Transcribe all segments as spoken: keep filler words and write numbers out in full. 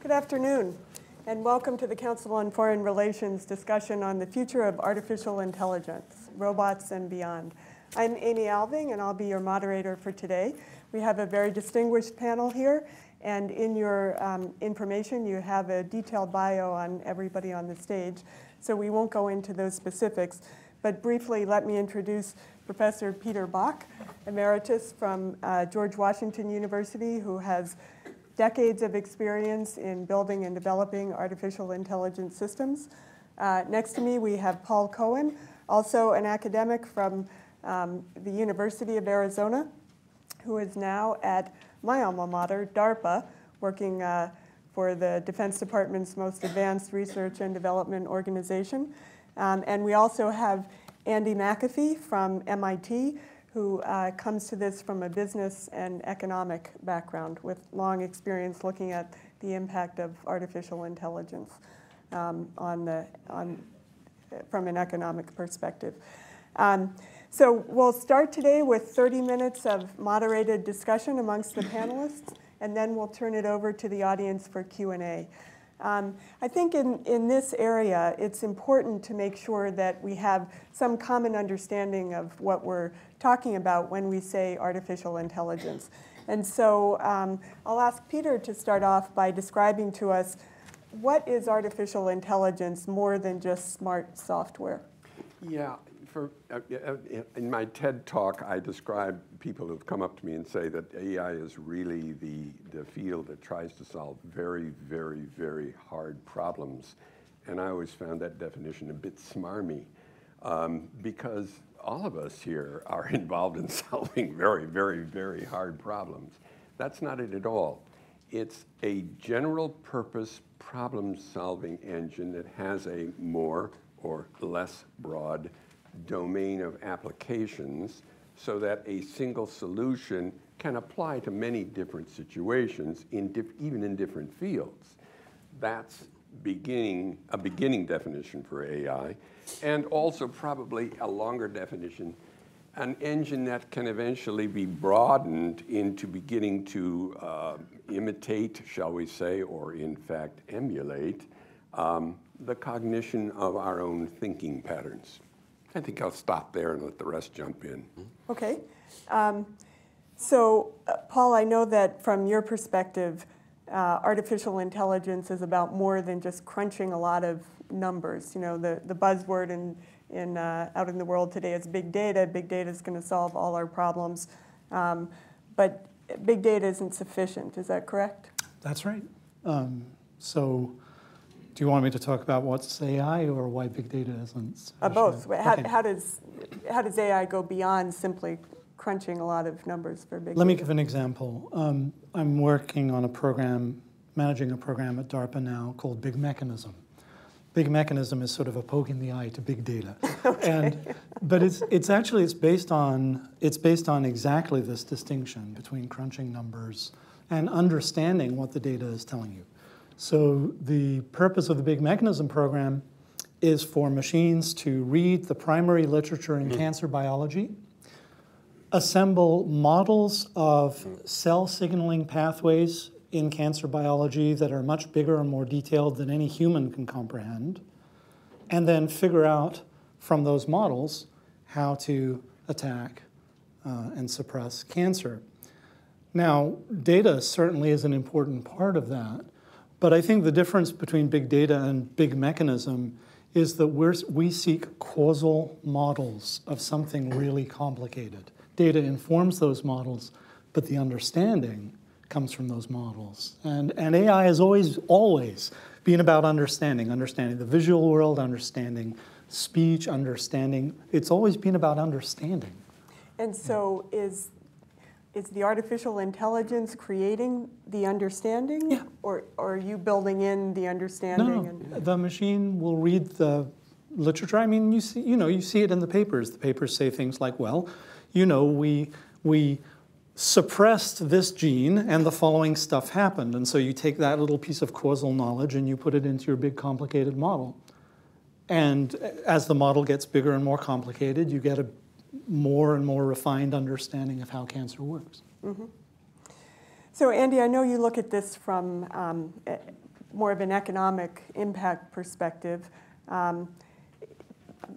Good afternoon, and welcome to the Council on Foreign Relations discussion on the future of artificial intelligence, robots and beyond. I'm Amy Alving, and I'll be your moderator for today. We have a very distinguished panel here, and in your um, information, you have a detailed bio on everybody on the stage, so we won't go into those specifics. But briefly, let me introduce Professor Peter Bock, emeritus from uh, George Washington University, who has decades of experience in building and developing artificial intelligence systems. Uh, next to me, we have Paul Cohen, also an academic from um, the University of Arizona, who is now at my alma mater, DARPA, working uh, for the Defense Department's most advanced research and development organization. Um, and we also have Andy McAfee from M I T, who uh, comes to this from a business and economic background with long experience looking at the impact of artificial intelligence um, on the, on, from an economic perspective. Um, so we'll start today with thirty minutes of moderated discussion amongst the panelists, and then we'll turn it over to the audience for Q and A. Um, I think in, in this area, it's important to make sure that we have some common understanding of what we're talking about when we say artificial intelligence. And so um, I'll ask Peter to start off by describing to us what is artificial intelligence more than just smart software? Yeah. For, uh, in my TED talk, I describe people who've come up to me and say that A I is really the, the field that tries to solve very, very, very hard problems. And I always found that definition a bit smarmy, um, because all of us here are involved in solving very, very, very hard problems. That's not it at all. It's a general purpose problem-solving engine that has a more or less broad domain of applications so that a single solution can apply to many different situations, in diff even in different fields. That's beginning, a beginning definition for A I, and also probably a longer definition, an engine that can eventually be broadened into beginning to uh, imitate, shall we say, or in fact emulate um, the cognition of our own thinking patterns. I think I'll stop there and let the rest jump in. Okay. Um, so, uh, Paul, I know that from your perspective, uh, artificial intelligence is about more than just crunching a lot of numbers. You know, the, the buzzword in, in, uh, out in the world today is big data. Big data is going to solve all our problems. Um, but big data isn't sufficient. Is that correct? That's right. Um, so... Do you want me to talk about what's A I or why big data isn't? Uh, both. How, okay. how, does, how does A I go beyond simply crunching a lot of numbers for big Let data? Let me give an example. Um, I'm working on a program, managing a program at DARPA now called Big Mechanism. Big Mechanism is sort of a poke in the eye to big data. Okay. And, but it's, it's actually it's based, on, it's based on exactly this distinction between crunching numbers and understanding what the data is telling you. So the purpose of the Big Mechanism program is for machines to read the primary literature in mm. cancer biology, assemble models of cell signaling pathways in cancer biology that are much bigger and more detailed than any human can comprehend, and then figure out from those models how to attack uh, and suppress cancer. Now, data certainly is an important part of that. But I think the difference between big data and big mechanism is that we're, we seek causal models of something really complicated. Data informs those models, but the understanding comes from those models. And, and A I has always, always been about understanding, understanding the visual world, understanding speech, understanding. It's always been about understanding. And so is... Is the artificial intelligence creating the understanding, yeah. or, or are you building in the understanding? No, no. And the machine will read the literature. I mean, you see, you know, you see it in the papers. The papers say things like, "Well, you know, we we suppressed this gene, and the following stuff happened." And so you take that little piece of causal knowledge and you put it into your big, complicated model. And as the model gets bigger and more complicated, you get a more and more refined understanding of how cancer works. Mm-hmm. So Andy, I know you look at this from um, more of an economic impact perspective, um,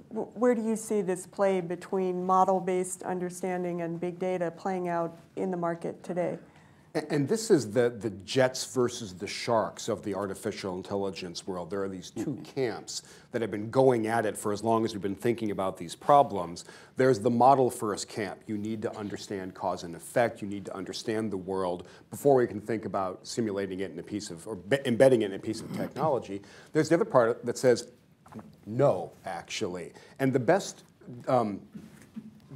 where do you see this play between model-based understanding and big data playing out in the market today? And this is the, the jets versus the sharks of the artificial intelligence world. There are these two camps that have been going at it for as long as we've been thinking about these problems. There's the model-first camp. You need to understand cause and effect. You need to understand the world before we can think about simulating it in a piece of, or embedding it in a piece of technology. There's the other part that says, no, actually. And the best um,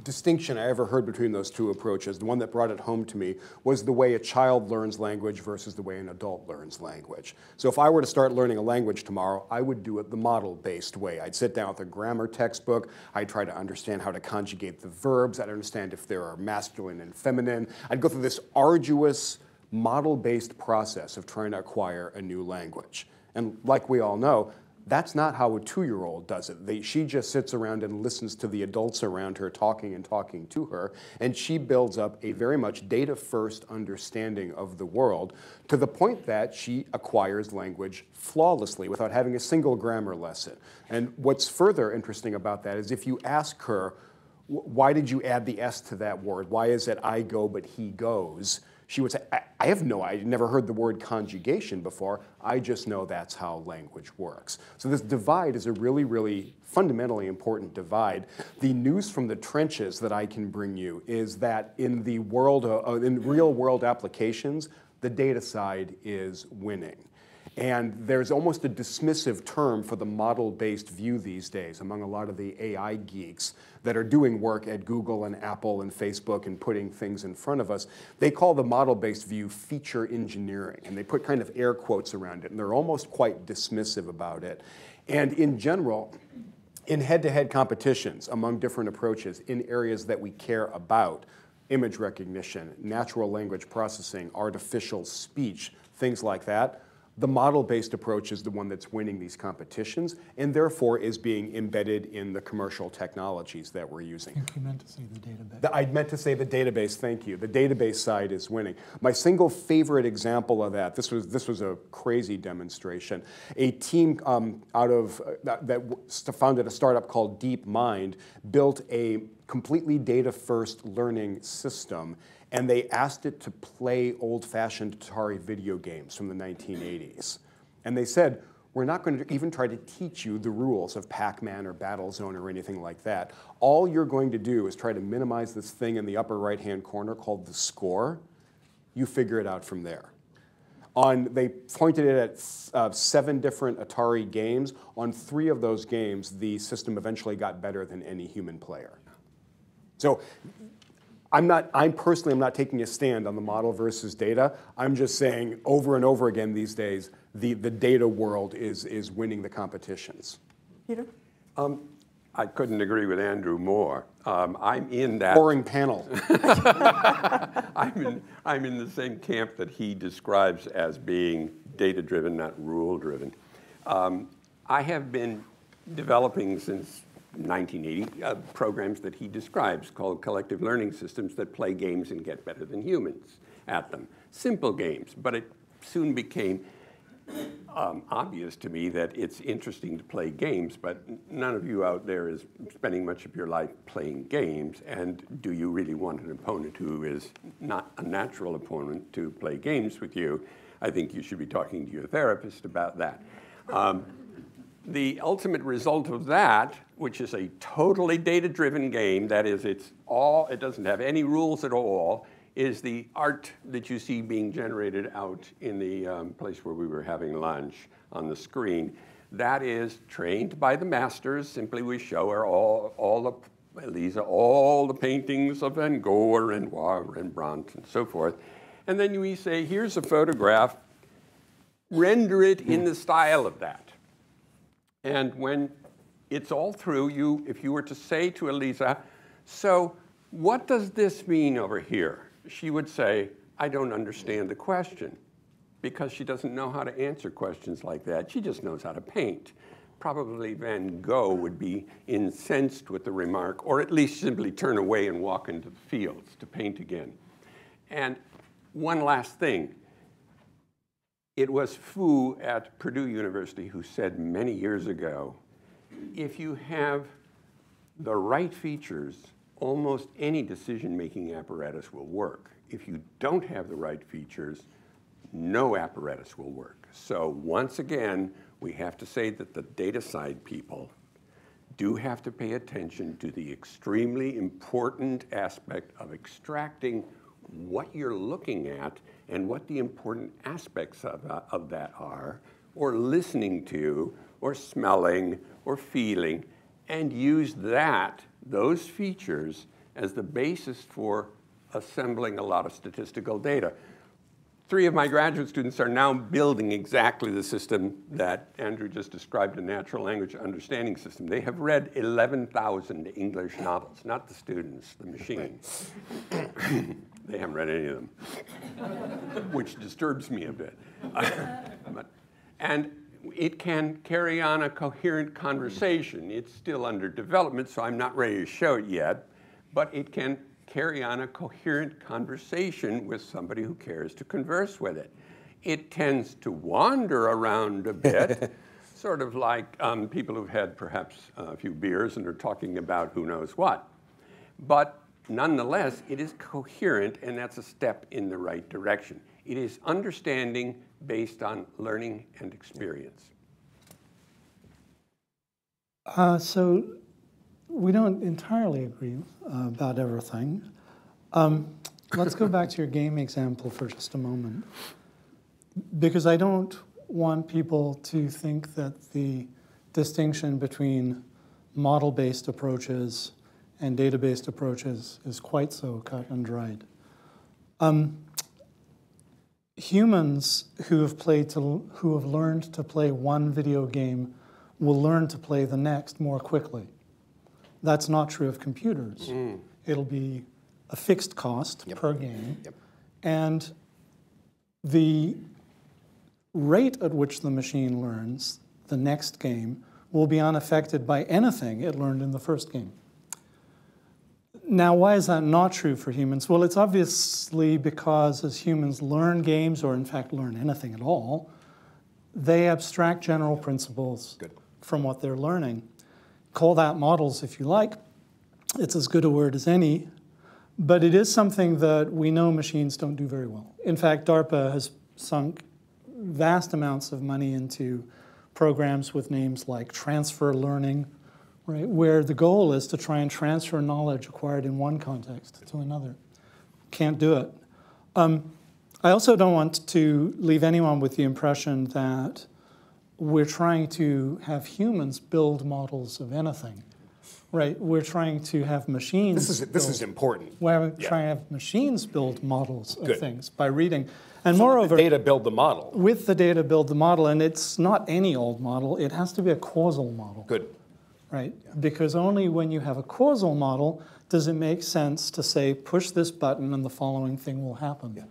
distinction I ever heard between those two approaches, the one that brought it home to me, was the way a child learns language versus the way an adult learns language. So if I were to start learning a language tomorrow, I would do it the model-based way. I'd sit down with a grammar textbook. I'd try to understand how to conjugate the verbs. I'd understand if there are masculine and feminine. I'd go through this arduous model-based process of trying to acquire a new language. And like we all know, that's not how a two-year-old does it. They, she just sits around and listens to the adults around her talking and talking to her, and she builds up a very much data-first understanding of the world to the point that she acquires language flawlessly without having a single grammar lesson. And what's further interesting about that is if you ask her, why did you add the S to that word? Why is it I go but he goes? She would say, I, I have no idea, I'd never heard the word conjugation before. I just know that's how language works. So this divide is a really, really fundamentally important divide. The news from the trenches that I can bring you is that in the world, uh, in real world applications, the data side is winning. And there's almost a dismissive term for the model-based view these days among a lot of the A I geeks that are doing work at Google and Apple and Facebook and putting things in front of us. They call the model-based view feature engineering, and they put kind of air quotes around it, and they're almost quite dismissive about it. And in general, in head-to-head competitions among different approaches in areas that we care about, image recognition, natural language processing, artificial speech, things like that, the model-based approach is the one that's winning these competitions and therefore is being embedded in the commercial technologies that we're using. I think you meant to say the database. The, I meant to say the database, thank you. The database side is winning. My single favorite example of that, this was, this was a crazy demonstration. A team um, out of, uh, that, that founded a startup called DeepMind built a completely data-first learning system, and they asked it to play old-fashioned Atari video games from the nineteen eighties. And they said, we're not going to even try to teach you the rules of Pac-Man or Battle Zone or anything like that. All you're going to do is try to minimize this thing in the upper right-hand corner called the score. You figure it out from there. On, they pointed it at uh, seven different Atari games. On three of those games, the system eventually got better than any human player. So I'm not, I'm personally, I'm not taking a stand on the model versus data. I'm just saying over and over again these days, the, the data world is, is winning the competitions. Peter? Um, I couldn't agree with Andrew more. Um, I'm in that. Boring panel. I'm, in, I'm in the same camp that he describes as being data-driven, not rule-driven. Um, I have been developing since nineteen eighty, uh, programs that he describes called collective learning systems that play games and get better than humans at them. Simple games, but it soon became um, obvious to me that it's interesting to play games, but none of you out there is spending much of your life playing games, and do you really want an opponent who is not a natural opponent to play games with you? I think you should be talking to your therapist about that. Um, The ultimate result of that, which is a totally data-driven game, that is, it's all, it doesn't have any rules at all, is the art that you see being generated out in the um, place where we were having lunch on the screen. That is trained by the masters. Simply we show her all, all the, Eliza, all the paintings of Van Gogh, Renoir, Rembrandt, and so forth. And then we say, here's a photograph. Render it in the style of that. And when it's all through, you, if you were to say to Eliza, so what does this mean over here? She would say, I don't understand the question, because she doesn't know how to answer questions like that. She just knows how to paint. Probably Van Gogh would be incensed with the remark, or at least simply turn away and walk into the fields to paint again. And one last thing. It was Fu at Purdue University who said many years ago, if you have the right features, almost any decision-making apparatus will work. If you don't have the right features, no apparatus will work. So once again, we have to say that the data side people do have to pay attention to the extremely important aspect of extracting what you're looking at and what the important aspects of, uh, of that are, or listening to, or smelling, or feeling, and use that, those features, as the basis for assembling a lot of statistical data. Three of my graduate students are now building exactly the system that Andrew just described, a natural language understanding system. They have read eleven thousand English novels, not the students, the machines. They haven't read any of them, which disturbs me a bit. But, and it can carry on a coherent conversation. It's still under development, so I'm not ready to show it yet, but it can carry on a coherent conversation with somebody who cares to converse with it. It tends to wander around a bit, sort of like um, people who've had perhaps a few beers and are talking about who knows what. But nonetheless, it is coherent, and that's a step in the right direction. It is understanding based on learning and experience. Uh, so. We don't entirely agree uh, about everything. Um, let's go back to your game example for just a moment, because I don't want people to think that the distinction between model-based approaches and data-based approaches is quite so cut and dried. Um, humans who have played to, who have learned to play one video game will learn to play the next more quickly. That's not true of computers. Mm. It'll be a fixed cost yep. per game. Yep. And the rate at which the machine learns the next game will be unaffected by anything it learned in the first game. Now, why is that not true for humans? Well, it's obviously because as humans learn games, or in fact learn anything at all, they abstract general principles Good. From what they're learning. Call that models if you like. It's as good a word as any, but it is something that we know machines don't do very well. In fact, DARPA has sunk vast amounts of money into programs with names like transfer learning, right, where the goal is to try and transfer knowledge acquired in one context to another. Can't do it. Um, I also don't want to leave anyone with the impression that we're trying to have humans build models of anything, right? We're trying to have machines. This is this build, is important. We're yeah. trying to have machines build models of Good. Things by reading, and so moreover, with the data build the model. With the data build the model, and it's not any old model. It has to be a causal model. Good, right? Yeah. Because only when you have a causal model does it make sense to say push this button and the following thing will happen. Yeah.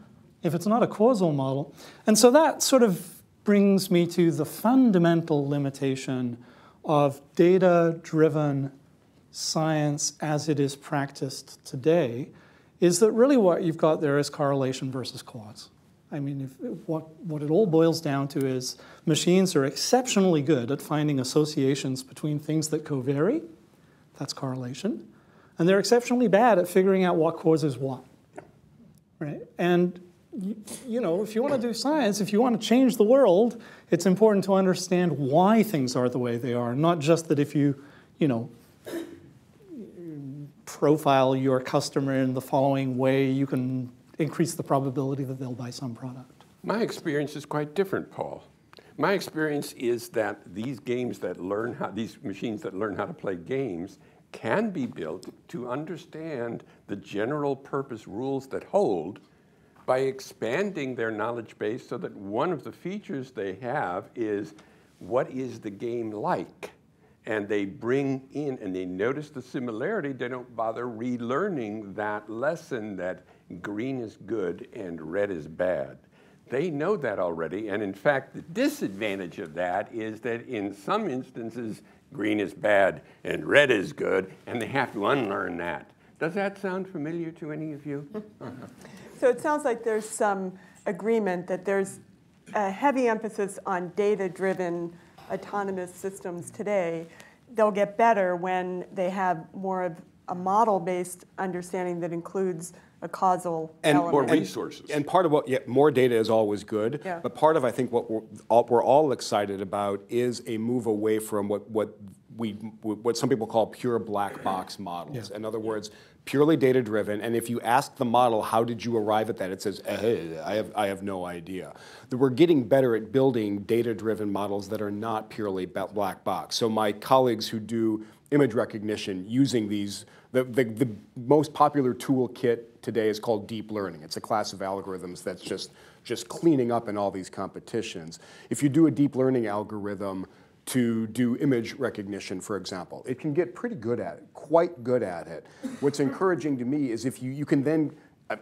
If it's not a causal model, and so that sort of brings me to the fundamental limitation of data-driven science as it is practiced today, is that really what you've got there is correlation versus cause. I mean, if, what, what it all boils down to is machines are exceptionally good at finding associations between things that covary. That's correlation. And they're exceptionally bad at figuring out what causes what, right? And You, you know, if you want to do science, if you want to change the world, it's important to understand why things are the way they are, not just that if you, you know, profile your customer in the following way, you can increase the probability that they'll buy some product. My experience is quite different, Paul. My experience is that these games that learn how, these machines that learn how to play games can be built to understand the general purpose rules that hold by expanding their knowledge base so that one of the features they have is what is the game like? And they bring in and they notice the similarity. They don't bother relearning that lesson that green is good and red is bad. They know that already. And in fact, the disadvantage of that is that in some instances, green is bad and red is good, and they have to unlearn that. Does that sound familiar to any of you? So it sounds like there's some agreement that there's a heavy emphasis on data-driven autonomous systems today, they'll get better when they have more of a model-based understanding that includes a causal and element. More resources. And part of what, yeah, more data is always good, yeah. But part of, I think, what we're all, we're all excited about is a move away from what, what, we, what some people call pure black box models. Yeah. In other words, purely data-driven, and if you ask the model, how did you arrive at that, it says, eh, I have, I have no idea. We're getting better at building data-driven models that are not purely black box. So my colleagues who do image recognition using these, the, the, the most popular toolkit today is called deep learning. It's a class of algorithms that's just, just cleaning up in all these competitions. If you do a deep learning algorithm to do image recognition, for example, it can get pretty good at it, quite good at it. What's encouraging to me is if you, you can then,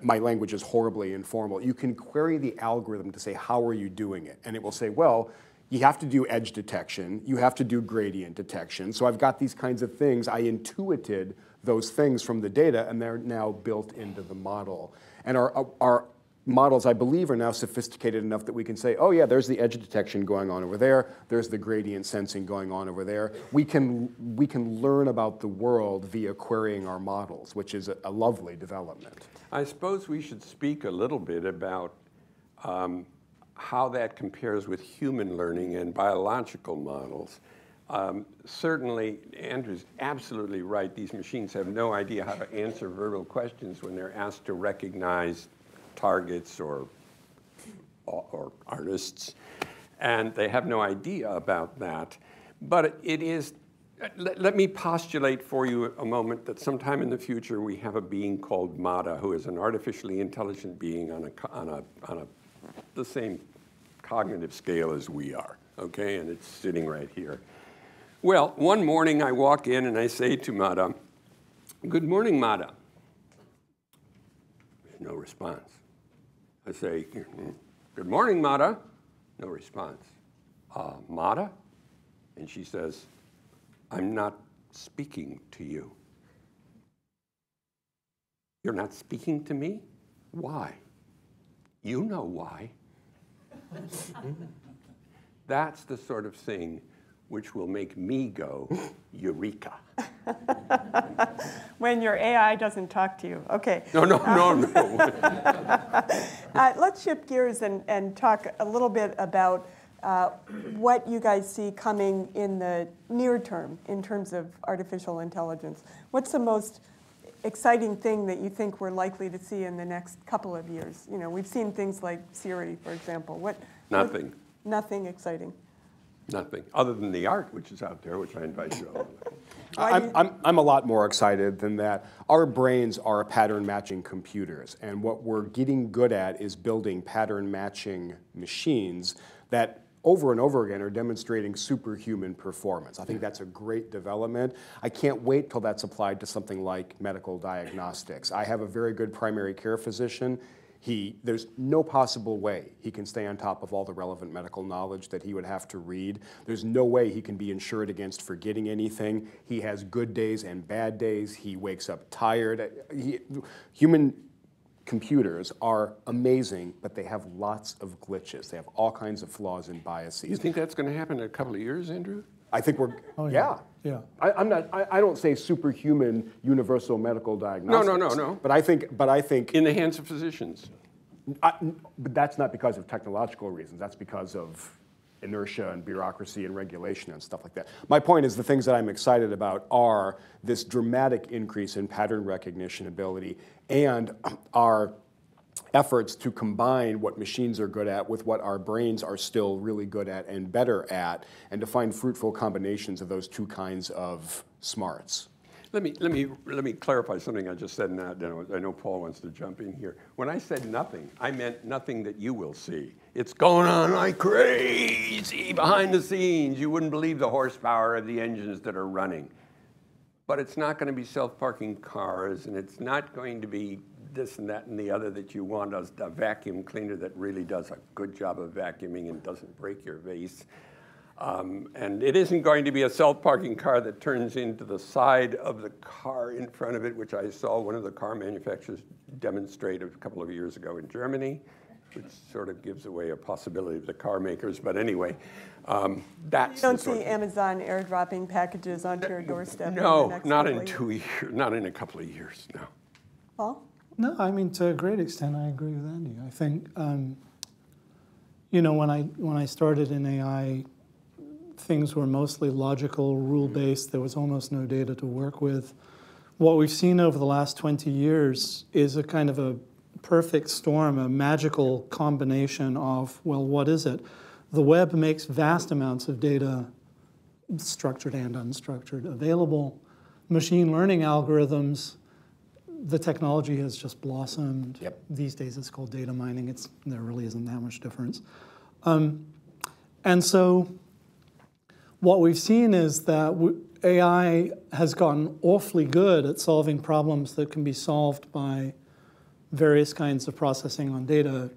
my language is horribly informal, you can query the algorithm to say, how are you doing it? And it will say, well, you have to do edge detection, you have to do gradient detection, so I've got these kinds of things, I intuited those things from the data, and they're now built into the model. And our, our models, I believe, are now sophisticated enough that we can say, oh yeah, there's the edge detection going on over there, there's the gradient sensing going on over there. We can, we can learn about the world via querying our models, which is a, a lovely development. I suppose we should speak a little bit about um, how that compares with human learning and biological models. Um, certainly, Andrew's absolutely right. These machines have no idea how to answer verbal questions when they're asked to recognize targets or, or, or artists, and they have no idea about that. But it is, let, let me postulate for you a moment that sometime in the future we have a being called Mata, who is an artificially intelligent being on a, on a, on a the same cognitive scale as we are, okay? And it's sitting right here. Well, one morning I walk in and I say to Mata, good morning, Mata. There's no response. I say, good morning, Mata. No response. Uh, Mata? And she says, I'm not speaking to you. You're not speaking to me? Why? You know why. That's the sort of thing which will make me go, Eureka. When your A I doesn't talk to you. OK. No, no, um, no, no. uh, let's shift gears and, and talk a little bit about uh, what you guys see coming in the near term in terms of artificial intelligence. What's the most exciting thing that you think we're likely to see in the next couple of years? You know, we've seen things like Siri, for example. What? Nothing. What, nothing exciting. Nothing, other than the art, which is out there, which I invite you all. I'm, I'm, I'm a lot more excited than that. Our brains are pattern matching computers, and what we're getting good at is building pattern matching machines that over and over again are demonstrating superhuman performance. I think that's a great development. I can't wait till that's applied to something like medical diagnostics. I have a very good primary care physician. He, there's no possible way he can stay on top of all the relevant medical knowledge that he would have to read. There's no way he can be insured against forgetting anything. He has good days and bad days. He wakes up tired. He, human computers are amazing, but they have lots of glitches. They have all kinds of flaws and biases. You think that's going to happen in a couple of years, Andrew? I think we're, oh, yeah. Yeah. yeah. I, I'm not, I, I don't say superhuman universal medical diagnostics. No, no, no, no. But I think, but I think. In the hands of physicians. I, but that's not because of technological reasons. That's because of inertia and bureaucracy and regulation and stuff like that. My point is the things that I'm excited about are this dramatic increase in pattern recognition ability and our efforts to combine what machines are good at with what our brains are still really good at and better at, and to find fruitful combinations of those two kinds of smarts. Let me, let me, let me clarify something I just said, and I know Paul wants to jump in here. When I said nothing, I meant nothing that you will see. It's going on like crazy behind the scenes. You wouldn't believe the horsepower of the engines that are running. But it's not going to be self-parking cars, and it's not going to be this and that and the other that you want as a vacuum cleaner that really does a good job of vacuuming and doesn't break your vase. Um, and it isn't going to be a self-parking car that turns into the side of the car in front of it, which I saw one of the car manufacturers demonstrate a couple of years ago in Germany. which sort of gives away a possibility of the car makers. But anyway, um, that's. You don't see of, Amazon airdropping packages onto your doorstep? No, in the next not in two years. years, not in a couple of years, no. Paul? No, I mean, to a great extent, I agree with Andy. I think, um, you know, when I, when I started in A I, things were mostly logical, rule-based. There was almost no data to work with. What we've seen over the last twenty years is a kind of a perfect storm, a magical combination of, well, what is it? The web makes vast amounts of data, structured and unstructured, available. Machine learning algorithms, the technology has just blossomed. Yep. These days it's called data mining. It's, there really isn't that much difference. Um, and so what we've seen is that we, A I has gotten awfully good at solving problems that can be solved by various kinds of processing on data,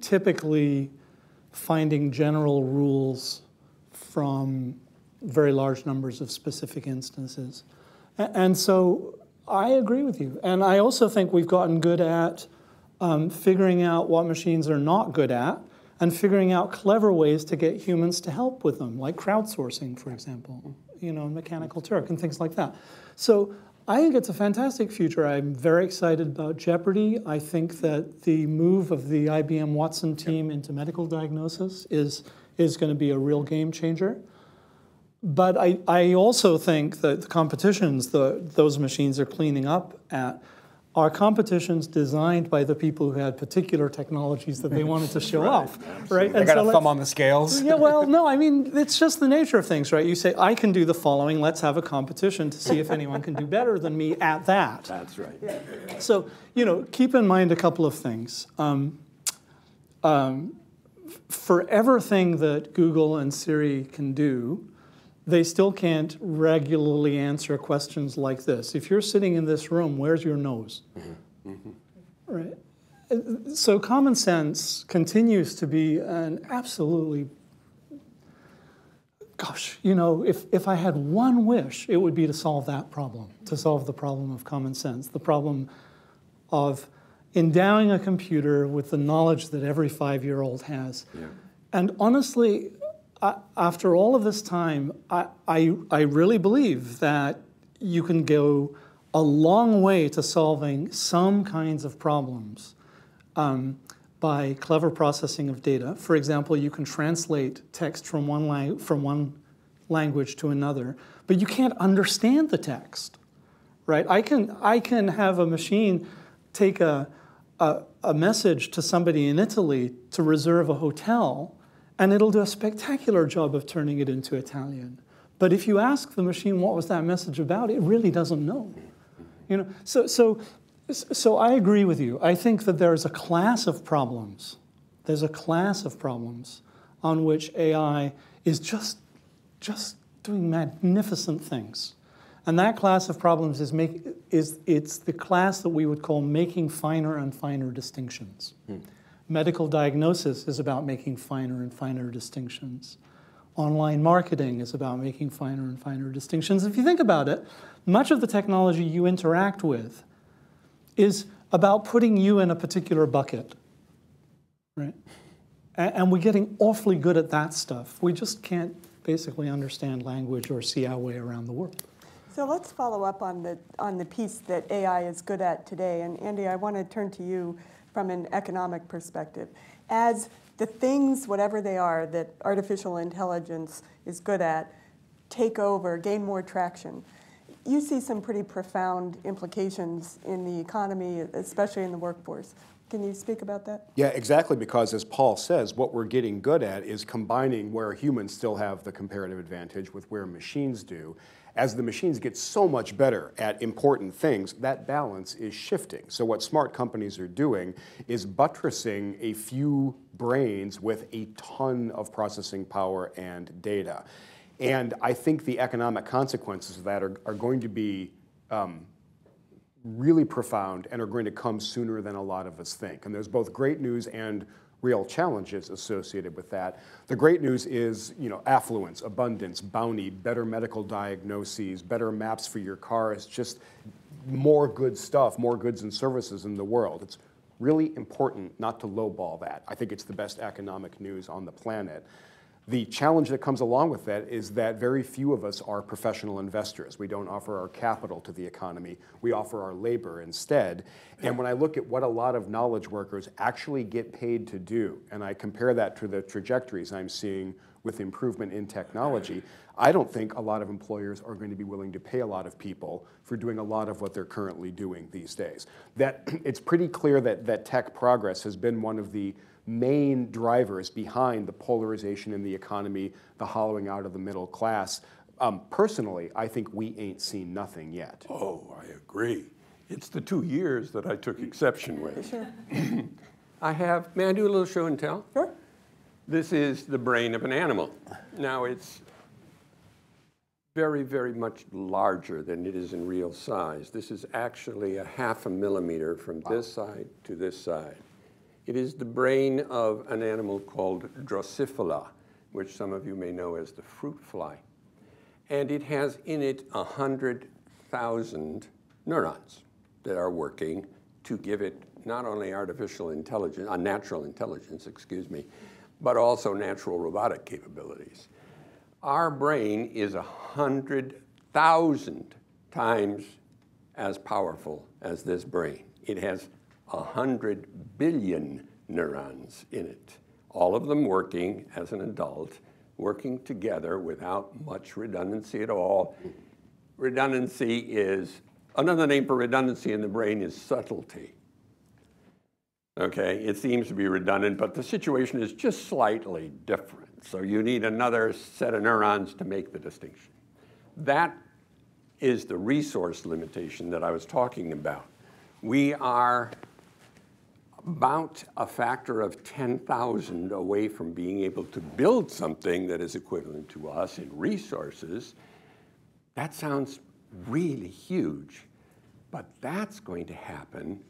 typically finding general rules from very large numbers of specific instances. And so I agree with you. And I also think we've gotten good at um, figuring out what machines are not good at and figuring out clever ways to get humans to help with them, like crowdsourcing, for example. You know, Mechanical Turk and things like that. So I think it's a fantastic future. I'm very excited about Jeopardy. I think that the move of the I B M Watson team into medical diagnosis is, is going to be a real game changer. But I, I also think that the competitions that those machines are cleaning up at are competitions designed by the people who had particular technologies that they wanted to show right. off, right? They got so a thumb on the scales. Yeah, well, no, I mean, it's just the nature of things, right? You say, I can do the following, let's have a competition to see if anyone can do better than me at that. That's right. Yeah. So, you know, keep in mind a couple of things. Um, um, for everything that Google and Siri can do, they still can't regularly answer questions like this. If you're sitting in this room, where's your nose? Mm-hmm. Mm-hmm. Right. So common sense continues to be an absolutely, gosh, you know, if, if I had one wish, it would be to solve that problem, to solve the problem of common sense, the problem of endowing a computer with the knowledge that every five-year-old has. Yeah. And honestly, Uh, after all of this time, I, I, I really believe that you can go a long way to solving some kinds of problems um, by clever processing of data. For example, you can translate text from one, la from one language to another, but you can't understand the text, right? I can, I can have a machine take a, a, a message to somebody in Italy to reserve a hotel, and it'll do a spectacular job of turning it into Italian. But if you ask the machine what was that message about, it really doesn't know. You know, so, so, so I agree with you. I think that there's a class of problems. There's a class of problems on which A I is just, just doing magnificent things. And that class of problems is, make, is it's the class that we would call making finer and finer distinctions. Hmm. Medical diagnosis is about making finer and finer distinctions. Online marketing is about making finer and finer distinctions. If you think about it, much of the technology you interact with is about putting you in a particular bucket, right? And we're getting awfully good at that stuff. We just can't basically understand language or see our way around the world. So let's follow up on the, on the piece that A I is good at today. And Andy, I want to turn to you from an economic perspective. As the things, whatever they are, that artificial intelligence is good at, take over, gain more traction, you see some pretty profound implications in the economy, especially in the workforce. Can you speak about that? Yeah, exactly, because as Paul says, what we're getting good at is combining where humans still have the comparative advantage with where machines do. As the machines get so much better at important things, that balance is shifting. So what smart companies are doing is buttressing a few brains with a ton of processing power and data. And I think the economic consequences of that are, are going to be um, really profound and are going to come sooner than a lot of us think. And there's both great news and real challenges associated with that. The great news is, you know, affluence, abundance, bounty, better medical diagnoses, better maps for your car. It's just more good stuff, more goods and services in the world. It's really important not to lowball that. I think it's the best economic news on the planet. The challenge that comes along with that is that very few of us are professional investors. We don't offer our capital to the economy. We offer our labor instead. And when I look at what a lot of knowledge workers actually get paid to do, and I compare that to the trajectories I'm seeing with improvement in technology, I don't think a lot of employers are going to be willing to pay a lot of people for doing a lot of what they're currently doing these days. That it's pretty clear that, that tech progress has been one of the main drivers behind the polarization in the economy, the hollowing out of the middle class. Um, personally, I think we ain't seen nothing yet. Oh, I agree. It's the two years that I took exception with. Sure. I have, may I do a little show and tell? Sure. This is the brain of an animal. Now, it's very, very much larger than it is in real size. This is actually a half a millimeter from wow. this side to this side. It is the brain of an animal called Drosophila, which some of you may know as the fruit fly. And it has in it one hundred thousand neurons that are working to give it not only artificial intelligence, uh, natural intelligence, excuse me, but also natural robotic capabilities. Our brain is one hundred thousand times as powerful as this brain. It has one hundred billion neurons in it, all of them working as an adult, working together without much redundancy at all. Redundancy is, another name for redundancy in the brain is subtlety. Okay, it seems to be redundant, but the situation is just slightly different. So you need another set of neurons to make the distinction. That is the resource limitation that I was talking about. We are about a factor of ten thousand away from being able to build something that is equivalent to us in resources. That sounds really huge, but that's going to happen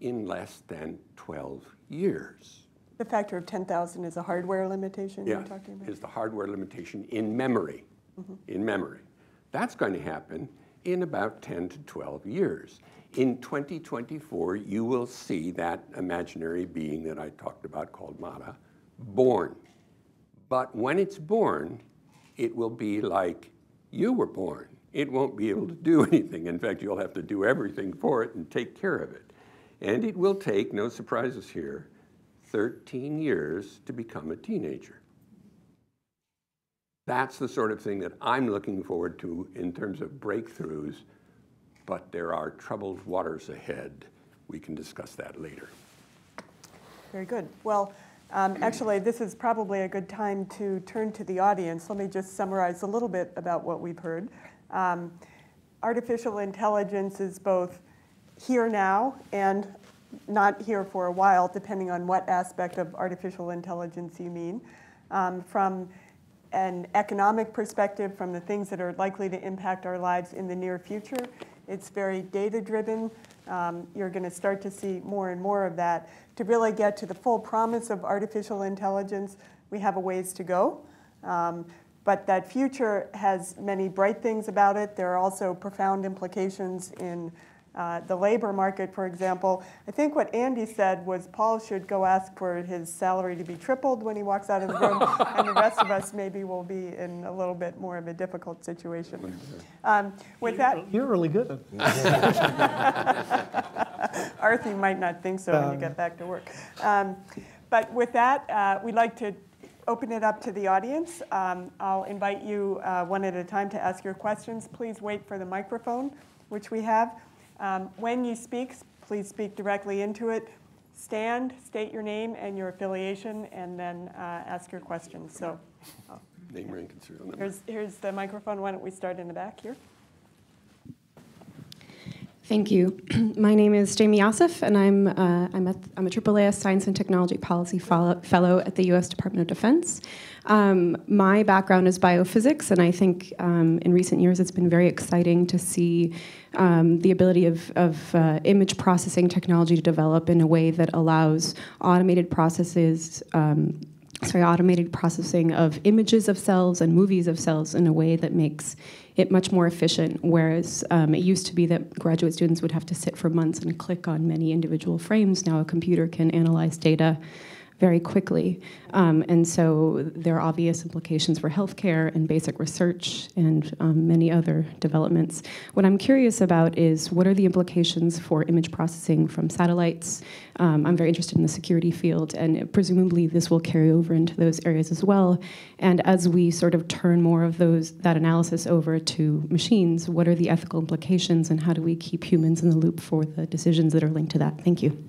in less than twelve years. The factor of ten thousand is a hardware limitation yeah, you're talking about? Is the hardware limitation in memory, mm-hmm. in memory. That's going to happen in about ten to twelve years. In twenty twenty-four, you will see that imaginary being that I talked about called Mata born. But when it's born, it will be like you were born. It won't be able to do anything. In fact, you'll have to do everything for it and take care of it. And it will take, no surprises here, thirteen years to become a teenager. That's the sort of thing that I'm looking forward to in terms of breakthroughs. But there are troubled waters ahead. We can discuss that later. Very good. Well, um, actually, this is probably a good time to turn to the audience. Let me just summarize a little bit about what we've heard. Um, artificial intelligence is both here now and not here for a while, depending on what aspect of artificial intelligence you mean. Um, from an economic perspective, from the things that are likely to impact our lives in the near future, it's very data-driven. Um, you're going to start to see more and more of that. To really get to the full promise of artificial intelligence, we have a ways to go. Um, but that future has many bright things about it. There are also profound implications in uh, the labor market, for example. I think what Andy said was Paul should go ask for his salary to be tripled when he walks out of the room, and the rest of us maybe will be in a little bit more of a difficult situation. Um, with that, you're really good. Arthur might not think so when you get back to work. Um, but with that, uh, we'd like to open it up to the audience. Um, I'll invite you uh, one at a time to ask your questions. Please wait for the microphone, which we have. Um, when you speak, please speak directly into it. Stand, state your name and your affiliation, and then uh, ask your questions. So, oh, name, rank, and serial number. Here's, here's the microphone. Why don't we start in the back here? Thank you. My name is Jamie Yossif, and I'm, uh, I'm, a, I'm a A A A S Science and Technology Policy follow, Fellow at the U S Department of Defense. Um, my background is biophysics, and I think um, in recent years it's been very exciting to see um, the ability of, of uh, image processing technology to develop in a way that allows automated processes um, Sorry, automated processing of images of cells and movies of cells in a way that makes it much more efficient, whereas um, it used to be that graduate students would have to sit for months and click on many individual frames. Now a computer can analyze data very quickly. Um, and so there are obvious implications for healthcare and basic research and um, many other developments. What I'm curious about is what are the implications for image processing from satellites? Um, I'm very interested in the security field, and presumably this will carry over into those areas as well. And as we sort of turn more of those that analysis over to machines, what are the ethical implications, and how do we keep humans in the loop for the decisions that are linked to that? Thank you.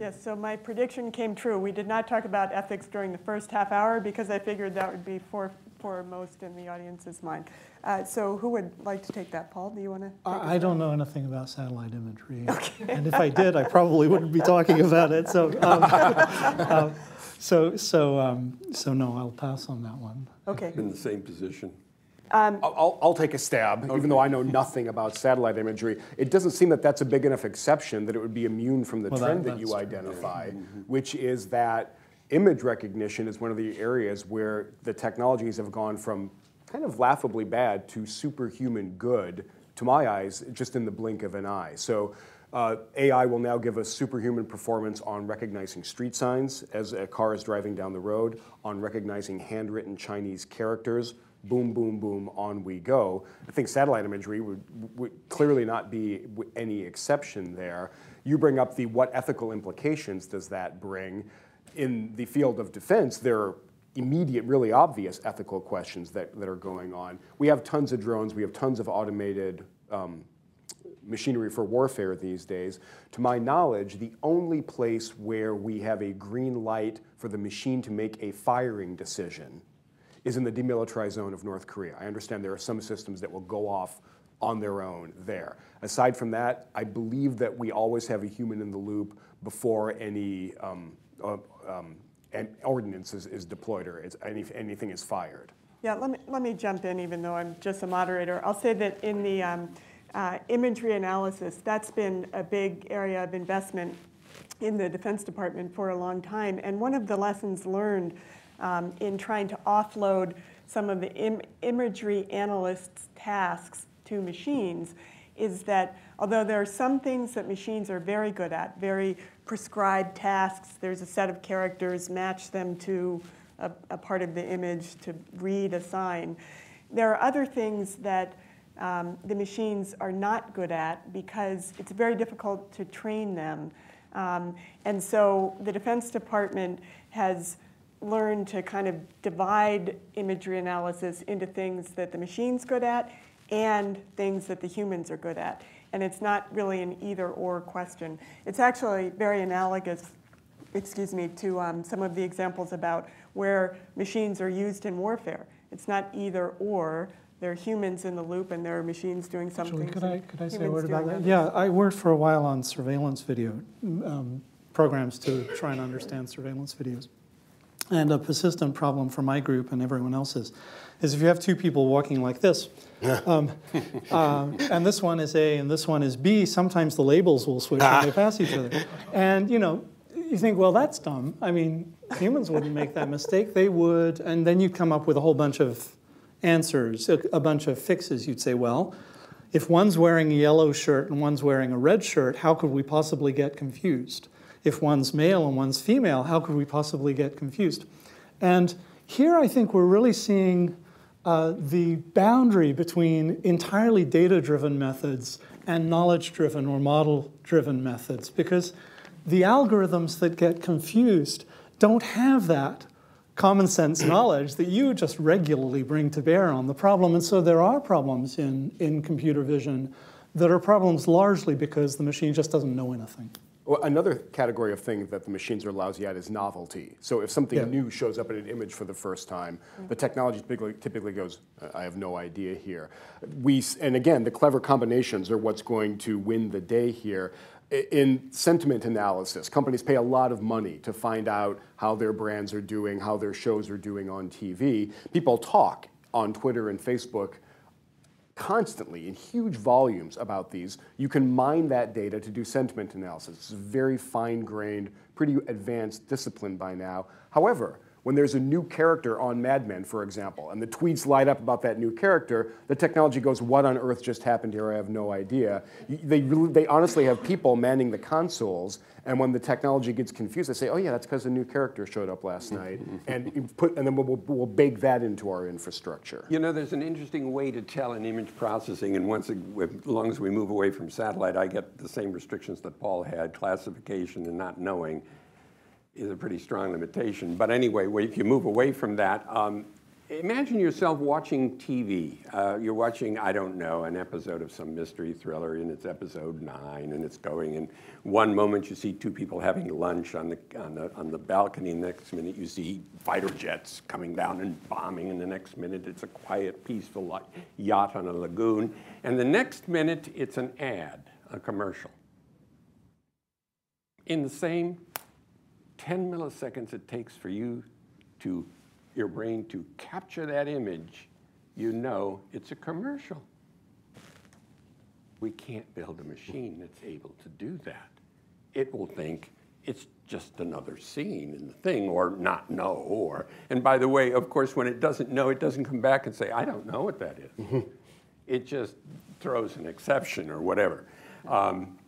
Yes, so my prediction came true. We did not talk about ethics during the first half hour because I figured that would be for, for most in the audience's mind. Uh, so who would like to take that? Paul, do you want to? I, I don't know anything about satellite imagery. Okay. And if I did, I probably wouldn't be talking about it. So, um, um, so, so, um, so no, I'll pass on that one. Okay. In the same position. Um, I'll, I'll take a stab, okay. Even though I know nothing about satellite imagery. It doesn't seem that that's a big enough exception that it would be immune from the well, trend that, that you true. identify, mm-hmm. which is that image recognition is one of the areas where the technologies have gone from kind of laughably bad to superhuman good, to my eyes, just in the blink of an eye. So uh, A I will now give us superhuman performance on recognizing street signs as a car is driving down the road, on recognizing handwritten Chinese characters. Boom, boom, boom, on we go. I think satellite imagery would, would clearly not be any exception there. You bring up the what ethical implications does that bring. In the field of defense, there are immediate, really obvious ethical questions that, that are going on. We have tons of drones. We have tons of automated um, machinery for warfare these days. To my knowledge, the only place where we have a green light for the machine to make a firing decision is in the demilitarized zone of North Korea. I understand there are some systems that will go off on their own there. Aside from that, I believe that we always have a human in the loop before any um, uh, um, an ordinance is, is deployed or it's any, anything is fired. Yeah, let me, let me jump in, even though I'm just a moderator. I'll say that in the um, uh, imagery analysis, that's been a big area of investment in the Defense Department for a long time. And one of the lessons learned Um, in trying to offload some of the im imagery analysts' tasks to machines is that although there are some things that machines are very good at, very prescribed tasks, there's a set of characters, match them to a, a part of the image to read a sign, there are other things that um, the machines are not good at because it's very difficult to train them. Um, and so the Defense Department has learn to kind of divide imagery analysis into things that the machine's good at and things that the humans are good at. And it's not really an either-or question. It's actually very analogous, excuse me, to um, some of the examples about where machines are used in warfare. It's not either-or. There are humans in the loop, and there are machines doing something. Actually, could I, could I say a word about that? Others. Yeah, I worked for a while on surveillance video um, programs to try and understand surveillance videos. And a persistent problem for my group and everyone else's is if you have two people walking like this, um, uh, and this one is A and this one is B, sometimes the labels will switch when they pass each other. And you know, you think, well, that's dumb. I mean, humans wouldn't make that mistake. They would. And then you'd come up with a whole bunch of answers, a, a bunch of fixes. You'd say, well, if one's wearing a yellow shirt and one's wearing a red shirt, how could we possibly get confused? If one's male and one's female, how could we possibly get confused? And here I think we're really seeing uh, the boundary between entirely data-driven methods and knowledge-driven or model-driven methods, because the algorithms that get confused don't have that common sense knowledge that you just regularly bring to bear on the problem. And so there are problems in, in computer vision that are problems largely because the machine just doesn't know anything. Well, another category of thing that the machines are lousy at is novelty. So if something yeah. new shows up in an image for the first time, mm-hmm. the technology typically, typically goes, I have no idea here. We, and again, the clever combinations are what's going to win the day here. In sentiment analysis, companies pay a lot of money to find out how their brands are doing, how their shows are doing on T V. People talk on Twitter and Facebook constantly in huge volumes about these. You can mine that data to do sentiment analysis. It's a very fine-grained, pretty advanced discipline by now. However, When there's a new character on Mad Men, for example, and the tweets light up about that new character, the technology goes, what on earth just happened here? I have no idea. They, they honestly have people manning the consoles, and when the technology gets confused, they say, oh yeah, that's because a new character showed up last night, and, put, and then we'll, we'll bake that into our infrastructure. You know, there's an interesting way to tell in image processing, and once, it, as long as we move away from satellite, I get the same restrictions that Paul had, classification and not knowing is a pretty strong limitation. But anyway, if you move away from that, um, imagine yourself watching T V. Uh, you're watching, I don't know, an episode of some mystery thriller, and it's episode nine, and it's going. And one moment you see two people having lunch on the on the on the balcony. And the next minute you see fighter jets coming down and bombing. And the next minute it's a quiet, peaceful yacht on a lagoon. And the next minute it's an ad, a commercial. In the same ten milliseconds it takes for you to, your brain to capture that image, you know it's a commercial. We can't build a machine that's able to do that. It will think it's just another scene in the thing, or not know, or, and by the way, of course, when it doesn't know, it doesn't come back and say, I don't know what that is. It just throws an exception or whatever. Um,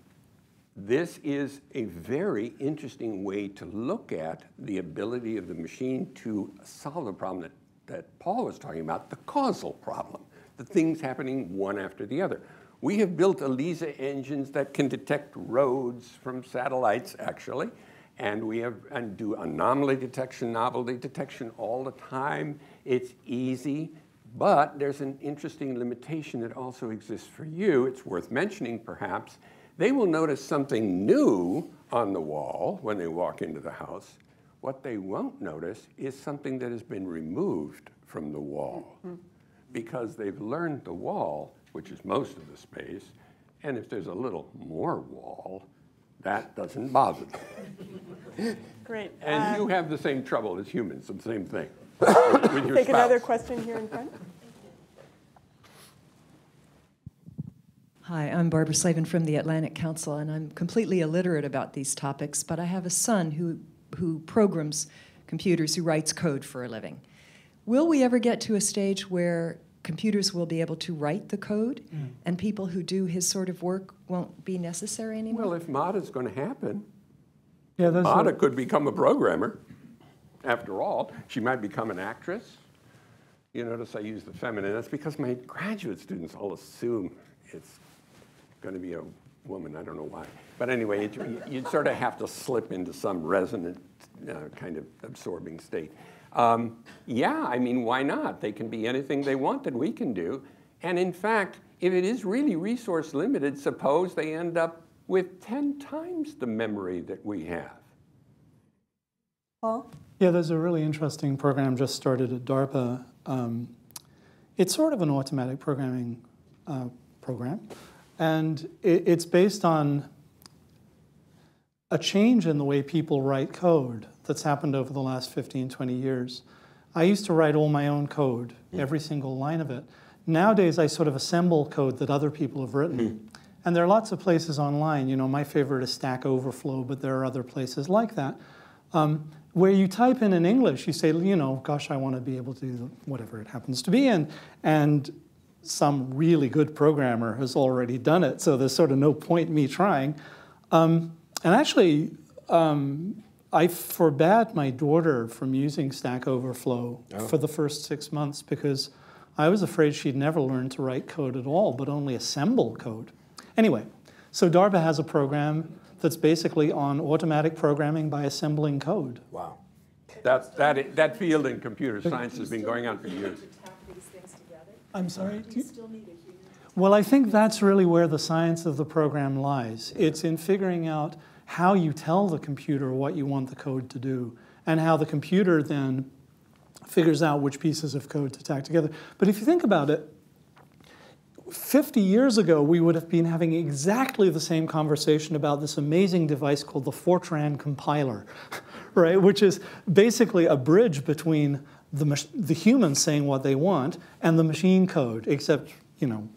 This is a very interesting way to look at the ability of the machine to solve the problem that, that Paul was talking about, the causal problem, the things happening one after the other. We have built Eliza engines that can detect roads from satellites, actually, and we have and do anomaly detection, novelty detection all the time. It's easy, but there's an interesting limitation that also exists for you. It's worth mentioning, perhaps. They will notice something new on the wall when they walk into the house. What they won't notice is something that has been removed from the wall, mm-hmm. because they've learned the wall, which is most of the space, and if there's a little more wall, that doesn't bother them. Great. And uh, you have the same trouble as humans, the same thing. With your take spouse. Another question here in front. Hi, I'm Barbara Slavin from the Atlantic Council, and I'm completely illiterate about these topics, but I have a son who, who programs computers, who writes code for a living. Will we ever get to a stage where computers will be able to write the code, mm. and people who do his sort of work won't be necessary anymore? Well, if M A D A is going to happen, yeah, M A D A could become a programmer. After all, she might become an actress. You notice I use the feminine. That's because my graduate students all assume it's going to be a woman, I don't know why. But anyway, it, you, you sort of have to slip into some resonant uh, kind of absorbing state. Um, yeah, I mean, why not? They can be anything they want that we can do. And in fact, if it is really resource limited, suppose they end up with ten times the memory that we have. Paul? Yeah, there's a really interesting program just started at DARPA. Um, it's sort of an automatic programming uh, program. And it, it's based on a change in the way people write code that's happened over the last fifteen, twenty years. I used to write all my own code, mm. every single line of it. Nowadays, I sort of assemble code that other people have written. Mm. And there are lots of places online. You know, my favorite is Stack Overflow, but there are other places like that, um, where you type in in English, you say, you know, gosh, I want to be able to do whatever it happens to be in. And some really good programmer has already done it, so there's sort of no point in me trying. Um, and actually, um, I forbade my daughter from using Stack Overflow oh. for the first six months because I was afraid she'd never learn to write code at all, but only assemble code. Anyway, so DARPA has a program that's basically on automatic programming by assembling code. Wow. That, that, that field in computer science has been going on for years. I'm sorry? Do you still need a human? Well, I think that's really where the science of the program lies. It's in figuring out how you tell the computer what you want the code to do, and how the computer then figures out which pieces of code to tack together. But if you think about it, fifty years ago, we would have been having exactly the same conversation about this amazing device called the Fortran compiler, right? Which is basically a bridge between The, the humans saying what they want, and the machine code, except, you know,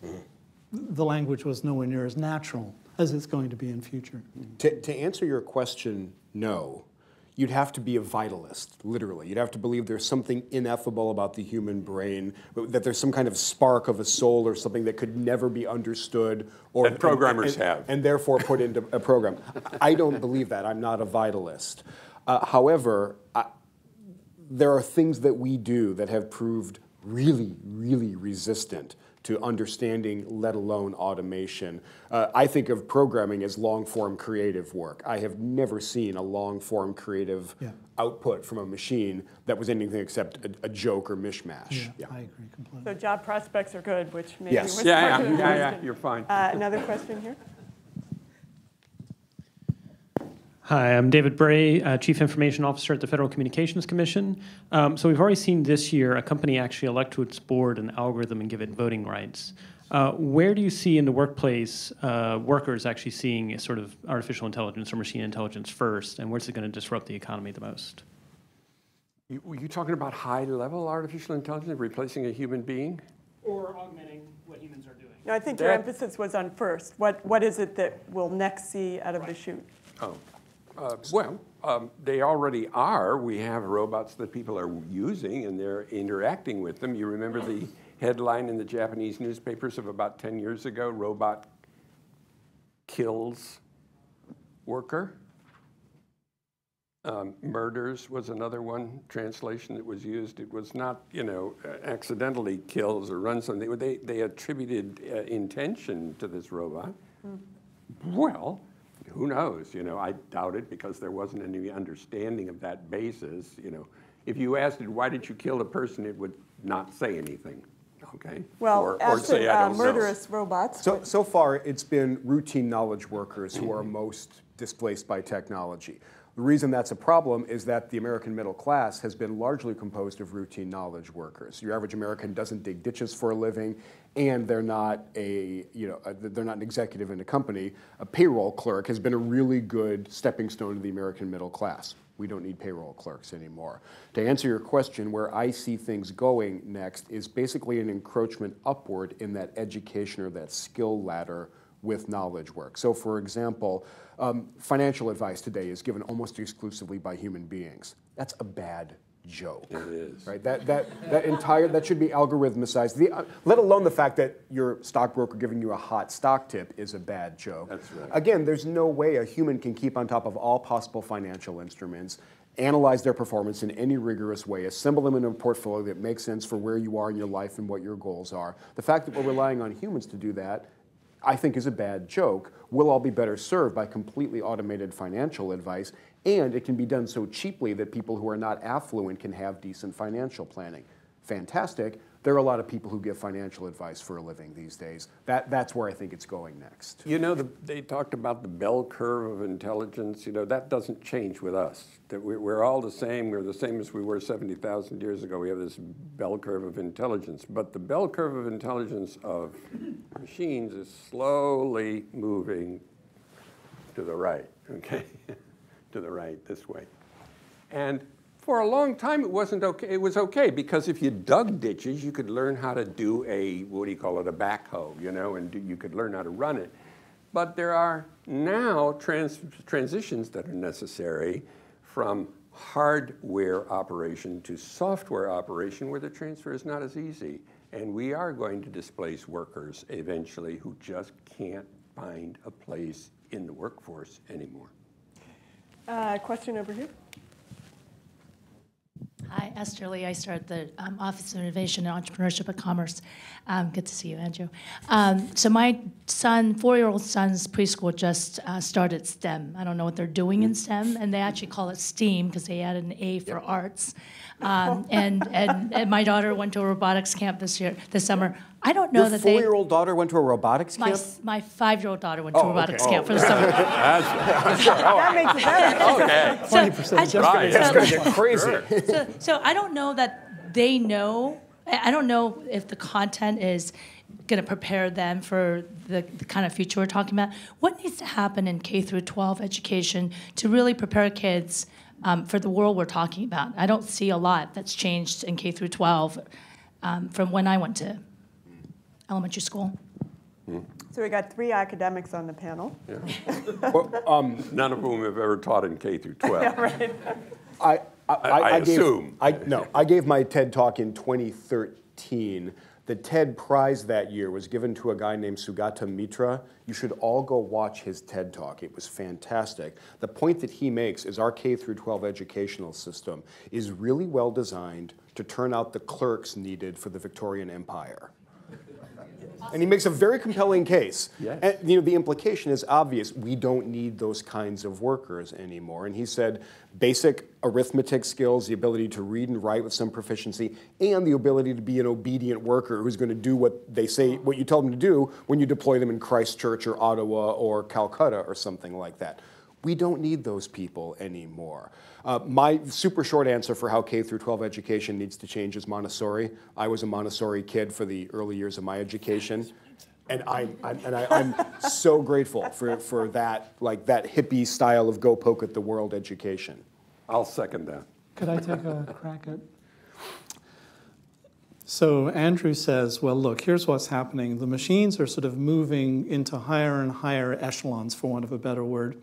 the language was nowhere near as natural as it's going to be in future. To, to answer your question, no. you'd have to be a vitalist, literally. You'd have to believe there's something ineffable about the human brain, that there's some kind of spark of a soul or something that could never be understood. Or, that programmers and, and, have. And therefore put into a program. I don't believe that. I'm not a vitalist. Uh, however, I, there are things that we do that have proved really, really resistant to understanding, let alone automation. Uh, I think of programming as long-form creative work. I have never seen a long-form creative yeah. output from a machine that was anything except a, a joke or mishmash. Yeah, yeah, I agree completely. So job prospects are good, which maybe yes. was yeah, part yeah, of the yeah, yeah, you're fine. Uh, another question here. Hi, I'm David Bray, uh, Chief Information Officer at the Federal Communications Commission. Um, so we've already seen this year a company actually elect to its board an algorithm and give it voting rights. Uh, where do you see in the workplace uh, workers actually seeing sort of artificial intelligence or machine intelligence first, and where's it going to disrupt the economy the most? You, were you talking about high-level artificial intelligence, replacing a human being? Or augmenting what humans are doing. No, I think that, your emphasis was on first. What, what is it that we'll next see out of right. the chute? Oh. Uh, well, um, they already are. We have robots that people are using and they're interacting with them. You remember the headline in the Japanese newspapers of about ten years ago, robot kills worker. Um, murders was another one translation that was used. It was not, you know, accidentally kills or runs something. They, they attributed uh, intention to this robot. Mm-hmm. Well, who knows? You know, I doubt it because there wasn't any understanding of that basis. You know, if you asked it, why did you kill a person, it would not say anything. Okay. Well, or, or say it, I don't uh, murderous know. Robots. So so far, it's been routine knowledge workers who are most displaced by technology. The reason that's a problem is that the American middle class has been largely composed of routine knowledge workers. Your average American doesn't dig ditches for a living, and they're not a you know a, they're not an executive in a company. A payroll clerk has been a really good stepping stone to the American middle class. We don't need payroll clerks anymore. To answer your question, where I see things going next is basically an encroachment upward in that education or that skill ladder with knowledge work. So for example, um, financial advice today is given almost exclusively by human beings. That's a bad joke. It is. Right? That, that, that entire, that should be algorithmicized. The, uh, let alone the fact that your stockbroker giving you a hot stock tip is a bad joke. That's right. Again, there's no way a human can keep on top of all possible financial instruments, analyze their performance in any rigorous way, assemble them in a portfolio that makes sense for where you are in your life and what your goals are. The fact that we're relying on humans to do that I think is a bad joke. We'll all be better served by completely automated financial advice, and it can be done so cheaply that people who are not affluent can have decent financial planning. Fantastic. There are a lot of people who give financial advice for a living these days. That, that's where I think it's going next. You know, the, they talked about the bell curve of intelligence. You know, that doesn't change with us. That we, we're all the same. We're the same as we were seventy thousand years ago. We have this bell curve of intelligence. But the bell curve of intelligence of machines is slowly moving to the right, okay? To the right, this way. And for a long time, it wasn't okay. It was okay because if you dug ditches, you could learn how to do a, what do you call it, a backhoe, you know, and do, you could learn how to run it. But there are now trans, transitions that are necessary from hardware operation to software operation where the transfer is not as easy. And we are going to displace workers eventually who just can't find a place in the workforce anymore. Uh, question over here. Hi, Esther Lee. I start the um, Office of Innovation and Entrepreneurship and Commerce. Um, good to see you, Andrew. Um, so my son, four-year-old son's preschool just uh, started STEM. I don't know what they're doing in STEM, and they actually call it STEAM because they added an A for yep. arts. Um, and, and and my daughter went to a robotics camp this year, this summer. I don't know Your that they. Your four-year-old daughter went to a robotics camp? My, my five-year-old daughter went oh, to a robotics okay. camp oh. for the summer. That's sure. oh. That makes it better. Okay. twenty percent so, just right. That's going to get crazy. Sure. So, so I don't know that they know. I don't know if the content is going to prepare them for the, the kind of future we're talking about. What needs to happen in K through twelve education to really prepare kids um, for the world we're talking about? I don't see a lot that's changed in K through twelve um, from when I went to elementary school. Hmm. So we got three academics on the panel. Yeah. Well, um, none of whom have ever taught in K through twelve. Yeah, right. I, I, I, I gave, assume. I, no, I gave my TED talk in twenty thirteen. The TED Prize that year was given to a guy named Sugata Mitra. You should all go watch his TED talk. It was fantastic. The point that he makes is our K through twelve educational system is really well designed to turn out the clerks needed for the Victorian Empire. And he makes a very compelling case. Yes. And, you know, the implication is obvious. We don't need those kinds of workers anymore. And he said basic arithmetic skills, the ability to read and write with some proficiency, and the ability to be an obedient worker who's going to do what they say, what you tell them to do when you deploy them in Christchurch or Ottawa or Calcutta or something like that. We don't need those people anymore. Uh, my super short answer for how K through twelve education needs to change is Montessori. I was a Montessori kid for the early years of my education, and I'm, I'm and I, I'm so grateful for for that, like that hippie style of go poke at the world education. I'll second that. Could I take a crack at? So Andrew says, well, look, here's what's happening. The machines are sort of moving into higher and higher echelons, for want of a better word.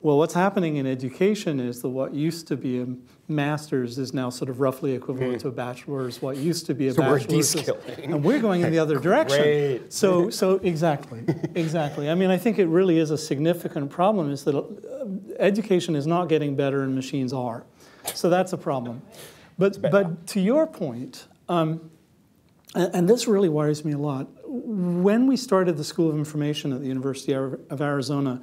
Well, what's happening in education is that what used to be a master's is now sort of roughly equivalent mm. to a bachelor's. What used to be a so bachelor's, we're de-skilling. Is, and we're going in the other direction. Great. So, so exactly, exactly. I mean, I think it really is a significant problem. Is that education is not getting better, and machines are. So that's a problem. But, but to your point, um, and, and this really worries me a lot. When we started the School of Information at the University of Arizona,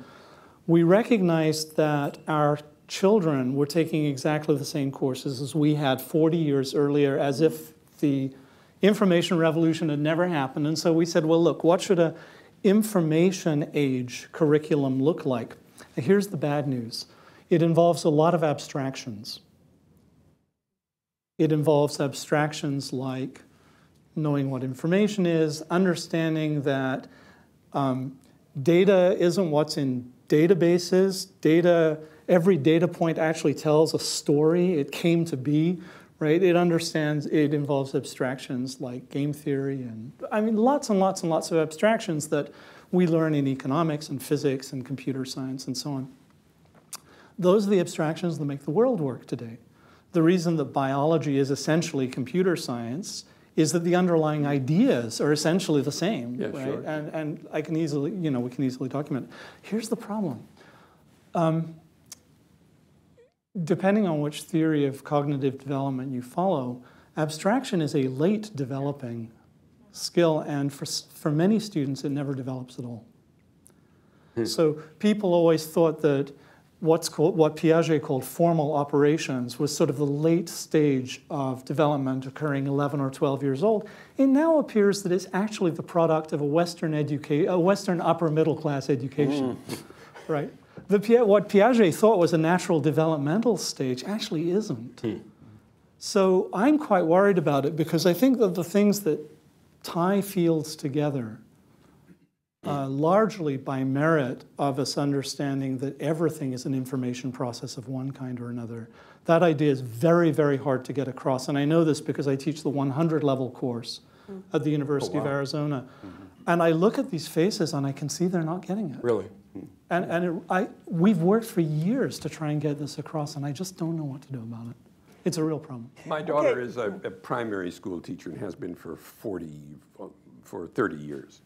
we recognized that our children were taking exactly the same courses as we had forty years earlier, as if the information revolution had never happened. And so we said, well, look, what should an information age curriculum look like? And here's the bad news. It involves a lot of abstractions. It involves abstractions like knowing what information is, understanding that um, data isn't what's in databases, data, every data point actually tells a story. It came to be, right? It understands, it involves abstractions like game theory and, I mean, lots and lots and lots of abstractions that we learn in economics and physics and computer science and so on. Those are the abstractions that make the world work today. The reason that biology is essentially computer science is that the underlying ideas are essentially the same, yeah, right? Sure. And, and I can easily, you know, we can easily document it. Here's the problem. Um, depending on which theory of cognitive development you follow, abstraction is a late developing skill, and for, for many students, it never develops at all. Hmm. So people always thought that what's called, what Piaget called formal operations was sort of the late stage of development occurring eleven or twelve years old. It now appears that it's actually the product of a Western, educa a Western upper middle class education, mm. right? The, what Piaget thought was a natural developmental stage actually isn't. Mm. So I'm quite worried about it, because I think that the things that tie fields together Uh, largely by merit of us understanding that everything is an information process of one kind or another. That idea is very, very hard to get across. And I know this because I teach the one hundred level course at the University oh, wow. of Arizona. Mm-hmm. And I look at these faces and I can see they're not getting it. Really? And, and it, I, we've worked for years to try and get this across, and I just don't know what to do about it. It's a real problem. My daughter okay. is a, a primary school teacher and has been for forty, for thirty years.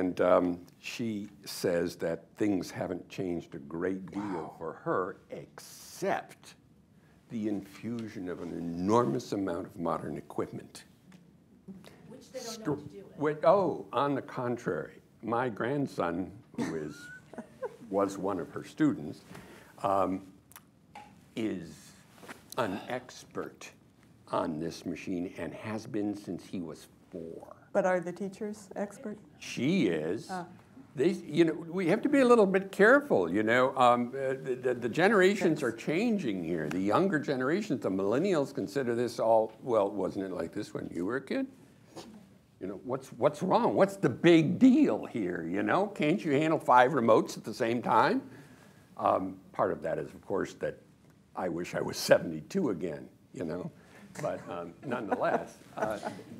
And um, she says that things haven't changed a great deal wow. for her, except the infusion of an enormous amount of modern equipment. Which they don't St know to do with. Oh, on the contrary. My grandson, who is, was one of her students, um, is an expert on this machine and has been since he was four. But are the teachers expert? She is. Ah. They, you know, we have to be a little bit careful. You know, um, the, the, the generations yes. are changing here. The younger generations, the millennials, consider this all. Well, wasn't it like this when you were a kid? You know, what's what's wrong? What's the big deal here? You know, can't you handle five remotes at the same time? Um, part of that is, of course, that I wish I was seventy-two again. You know. But um, nonetheless, uh,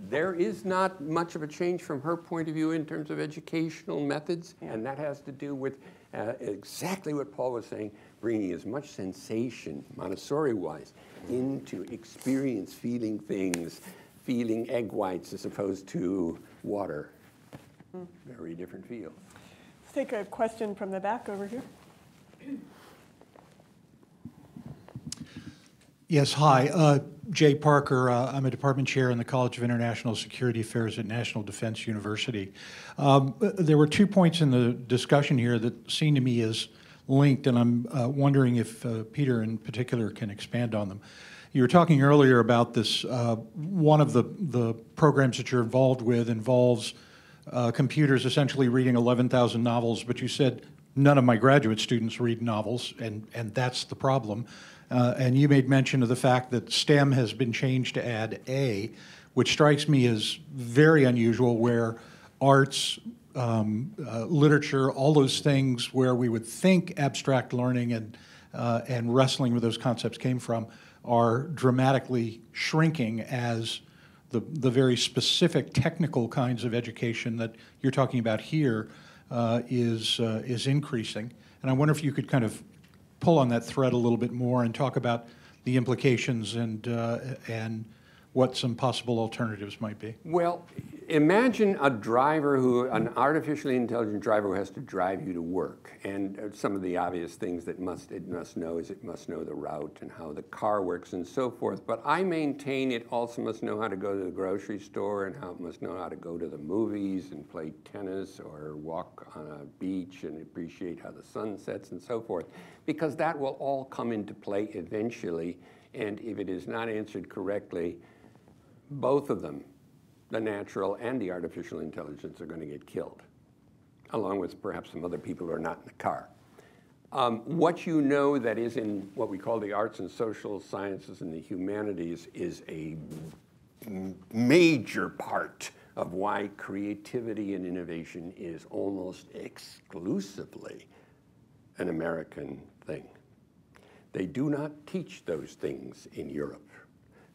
there is not much of a change from her point of view in terms of educational methods, and that has to do with uh, exactly what Paul was saying, bringing as much sensation, Montessori-wise, into experience, feeling things, feeling egg whites as opposed to water. Mm. Very different field. Let's take a question from the back over here. Yes, hi. Uh, Jay Parker. Uh, I'm a department chair in the College of International Security Affairs at National Defense University. Um, there were two points in the discussion here that seem to me as linked, and I'm uh, wondering if uh, Peter in particular can expand on them. You were talking earlier about this, uh, one of the, the programs that you're involved with involves uh, computers essentially reading eleven thousand novels, but you said none of my graduate students read novels, and, and that's the problem. Uh, and you made mention of the fact that STEM has been changed to add A, which strikes me as very unusual, where arts, um, uh, literature, all those things where we would think abstract learning and, uh, and wrestling with those concepts came from are dramatically shrinking as the, the very specific technical kinds of education that you're talking about here uh, is, uh, is increasing. And I wonder if you could kind of pull on that thread a little bit more and talk about the implications and, uh, and what some possible alternatives might be. Well, imagine a driver who, an artificially intelligent driver who has to drive you to work. And some of the obvious things that must, it must know is it must know the route and how the car works and so forth. But I maintain it also must know how to go to the grocery store and how it must know how to go to the movies and play tennis or walk on a beach and appreciate how the sun sets and so forth. Because that will all come into play eventually. And if it is not answered correctly, both of them, the natural and the artificial intelligence, are going to get killed, along with perhaps some other people who are not in the car. Um, what you know that is in what we call the arts and social sciences and the humanities is a major part of why creativity and innovation is almost exclusively an American thing. They do not teach those things in Europe.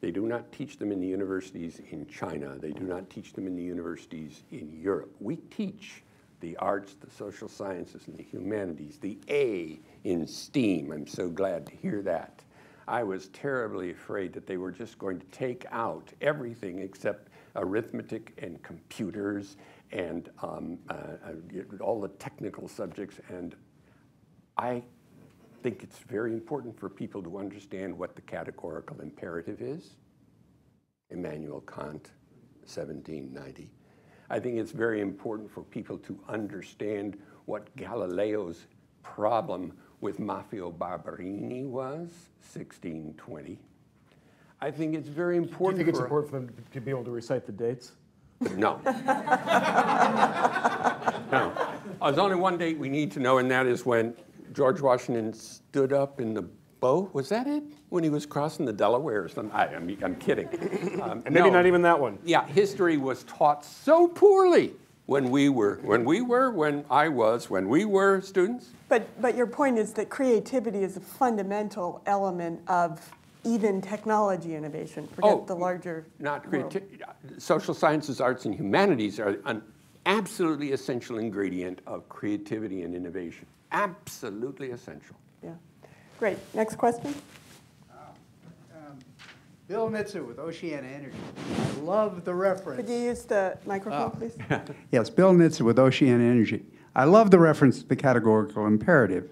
They do not teach them in the universities in China. They do not teach them in the universities in Europe. We teach the arts, the social sciences, and the humanities, the A in STEAM. I'm so glad to hear that. I was terribly afraid that they were just going to take out everything except arithmetic and computers and um, uh, uh, all the technical subjects. And I I think it's very important for people to understand what the categorical imperative is. Immanuel Kant, seventeen ninety. I think it's very important for people to understand what Galileo's problem with Maffeo Barberini was, sixteen twenty. I think it's very important. Do you think it's important for them to be able to recite the dates? No. No. There's only one date we need to know, and that is when George Washington stood up in the boat. Was that it? When he was crossing the Delaware or something? I, I'm, I'm kidding. Um, and maybe no, not even that one. Yeah, history was taught so poorly when we were, when we were, when I was, when we were students. But, but your point is that creativity is a fundamental element of even technology innovation. Forget oh, the larger not creativity. Social sciences, arts, and humanities are an absolutely essential ingredient of creativity and innovation. Absolutely essential. Yeah. Great. Next question. Uh, um, Bill Mitsu with Oceana Energy. I love the reference. Could you use the microphone, oh. please? Yes, Bill Mitsu with Oceana Energy. I love the reference to the categorical imperative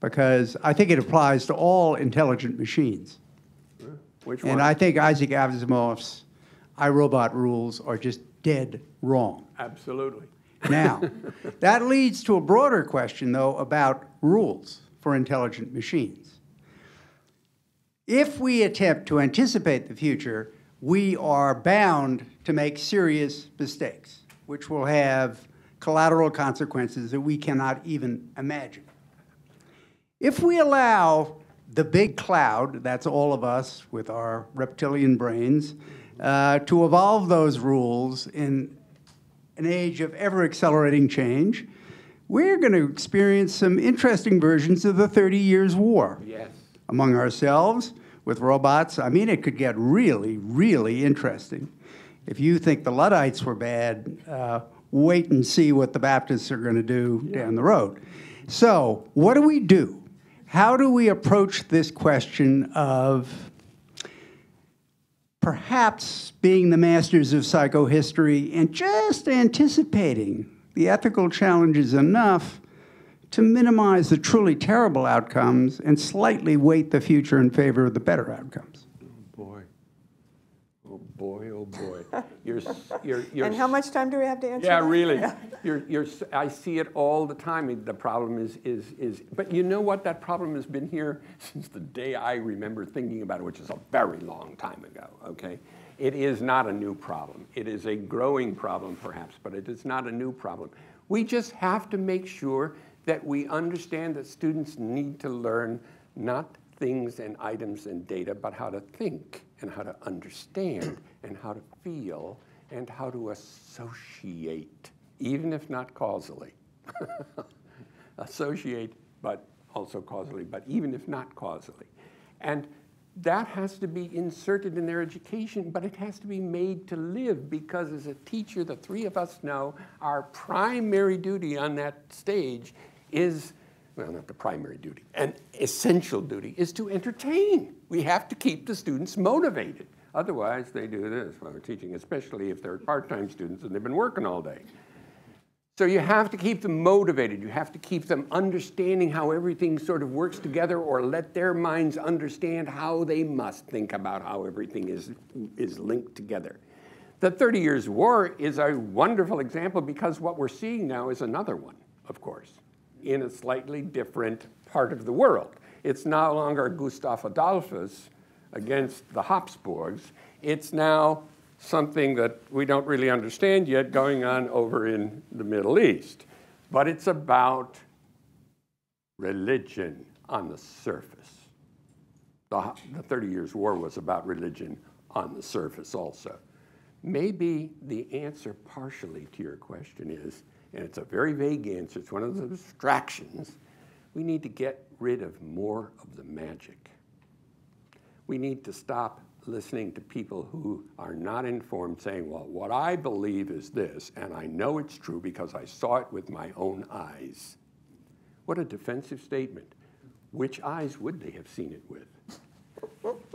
because I think it applies to all intelligent machines. Yeah. Which one? And I think Isaac Asimov's iRobot rules are just dead wrong. Absolutely. Now, that leads to a broader question, though, about rules for intelligent machines. If we attempt to anticipate the future, we are bound to make serious mistakes, which will have collateral consequences that we cannot even imagine. If we allow the big cloud, that's all of us with our reptilian brains, uh, to evolve those rules in an age of ever-accelerating change, we're going to experience some interesting versions of the thirty years war. Yes. Among ourselves, with robots. I mean, it could get really, really interesting. If you think the Luddites were bad, uh, wait and see what the Baptists are going to do yeah. down the road. So what do we do? How do we approach this question of perhaps being the masters of psychohistory and just anticipating the ethical challenges enough to minimize the truly terrible outcomes and slightly weight the future in favor of the better outcomes? Boy, oh boy. You're, you're, you're, and how much time do we have to answer? Yeah, that? really. Yeah. You're, you're, I see it all the time. The problem is, is, is, but you know what? That problem has been here since the day I remember thinking about it, which is a very long time ago, okay? It is not a new problem. It is a growing problem, perhaps, but it is not a new problem. We just have to make sure that we understand that students need to learn not things and items and data, but how to think and how to understand and how to feel and how to associate, even if not causally. Associate, but also causally, but even if not causally. And that has to be inserted in their education, but it has to be made to live, because as a teacher, the three of us know our primary duty on that stage is, well, not the primary duty, an essential duty is to entertain. We have to keep the students motivated. Otherwise, they do this while they're teaching, especially if they're part-time students and they've been working all day. So you have to keep them motivated. You have to keep them understanding how everything sort of works together, or let their minds understand how they must think about how everything is, is linked together. The thirty years war is a wonderful example, because what we're seeing now is another one, of course, in a slightly different part of the world. It's no longer Gustav Adolphus against the Habsburgs. It's now something that we don't really understand yet going on over in the Middle East. But it's about religion on the surface. The, the thirty years war was about religion on the surface also. Maybe the answer partially to your question is, and it's a very vague answer, it's one of those distractions, we need to get rid of more of the magic. We need to stop listening to people who are not informed saying, well, what I believe is this, and I know it's true because I saw it with my own eyes. What a defensive statement. Which eyes would they have seen it with?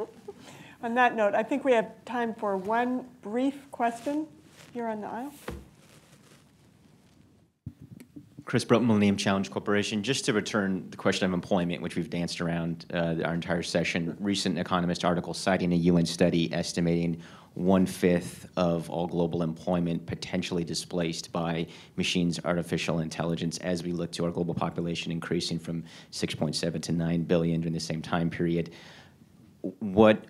On that note, I think we have time for one brief question here on the aisle. Chris Broughton, Millennium Challenge Corporation. Just to return the question of employment, which we've danced around uh, our entire session, recent Economist article citing a U N study estimating one fifth of all global employment potentially displaced by machines, artificial intelligence, as we look to our global population increasing from six point seven to nine billion during the same time period. What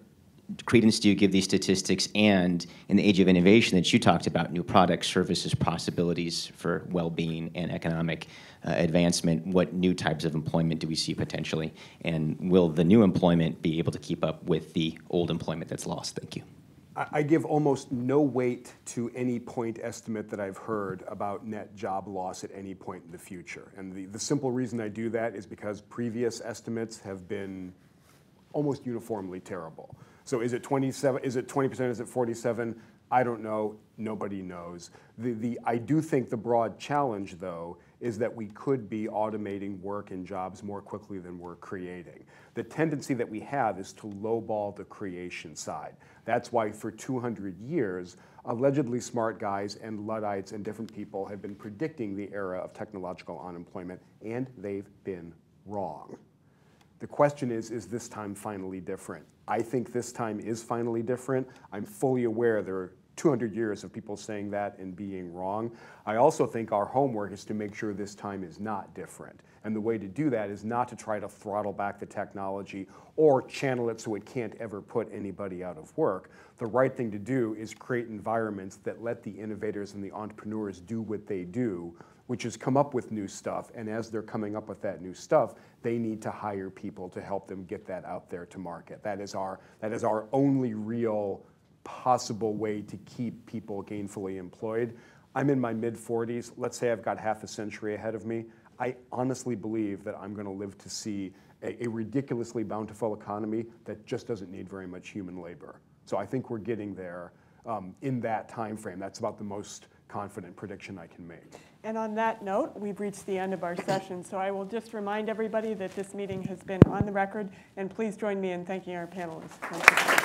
credence do you give these statistics, and in the age of innovation that you talked about, new products, services, possibilities for well-being and economic uh, advancement, what new types of employment do we see potentially, and will the new employment be able to keep up with the old employment that's lost? Thank you. I, I give almost no weight to any point estimate that I've heard about net job loss at any point in the future, and the, the simple reason I do that is because previous estimates have been almost uniformly terrible. So is it twenty-seven, is it twenty percent, is it forty-seven? I don't know, nobody knows. The, the, I do think the broad challenge, though, is that we could be automating work and jobs more quickly than we're creating. The tendency that we have is to lowball the creation side. That's why for two hundred years, allegedly smart guys and Luddites and different people have been predicting the era of technological unemployment, and they've been wrong. The question is, is this time finally different? I think this time is finally different. I'm fully aware there are two hundred years of people saying that and being wrong. I also think our homework is to make sure this time is not different. And the way to do that is not to try to throttle back the technology or channel it so it can't ever put anybody out of work. The right thing to do is create environments that let the innovators and the entrepreneurs do what they do, which is come up with new stuff, and as they're coming up with that new stuff, they need to hire people to help them get that out there to market. That is our, that is our only real possible way to keep people gainfully employed. I'm in my mid forties. Let's say I've got half a century ahead of me. I honestly believe that I'm going to live to see a, a ridiculously bountiful economy that just doesn't need very much human labor. So I think we're getting there um, in that time frame. That's about the most confident prediction I can make. And on that note, we've reached the end of our session. So I will just remind everybody that this meeting has been on the record. And please join me in thanking our panelists. Thank you.